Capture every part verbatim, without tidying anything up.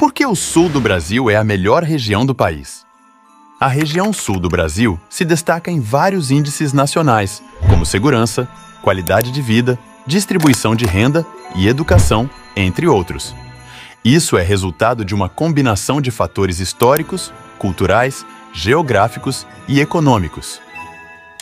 Por que o sul do Brasil é a melhor região do país? A região sul do Brasil se destaca em vários índices nacionais, como segurança, qualidade de vida, distribuição de renda e educação, entre outros. Isso é resultado de uma combinação de fatores históricos, culturais, geográficos e econômicos.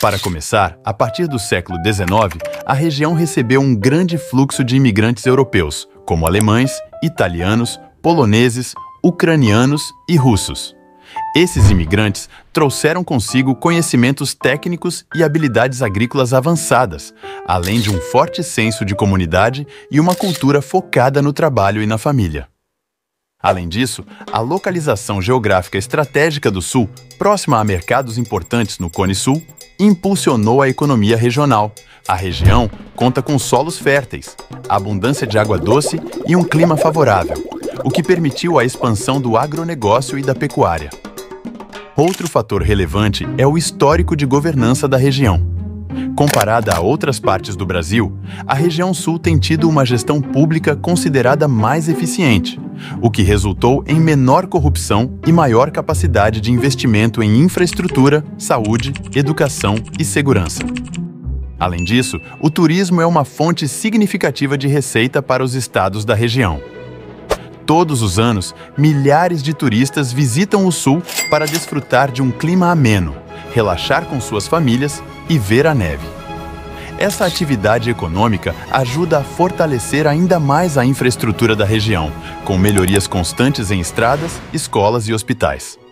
Para começar, a partir do século dezenove, a região recebeu um grande fluxo de imigrantes europeus, como alemães, italianos, poloneses, ucranianos e russos. Esses imigrantes trouxeram consigo conhecimentos técnicos e habilidades agrícolas avançadas, além de um forte senso de comunidade e uma cultura focada no trabalho e na família. Além disso, a localização geográfica estratégica do Sul, próxima a mercados importantes no Cone Sul, impulsionou a economia regional. A região conta com solos férteis, abundância de água doce e um clima favorável, o que permitiu a expansão do agronegócio e da pecuária. Outro fator relevante é o histórico de governança da região. Comparada a outras partes do Brasil, a região sul tem tido uma gestão pública considerada mais eficiente, o que resultou em menor corrupção e maior capacidade de investimento em infraestrutura, saúde, educação e segurança. Além disso, o turismo é uma fonte significativa de receita para os estados da região. Todos os anos, milhares de turistas visitam o Sul para desfrutar de um clima ameno, relaxar com suas famílias e ver a neve. Essa atividade econômica ajuda a fortalecer ainda mais a infraestrutura da região, com melhorias constantes em estradas, escolas e hospitais.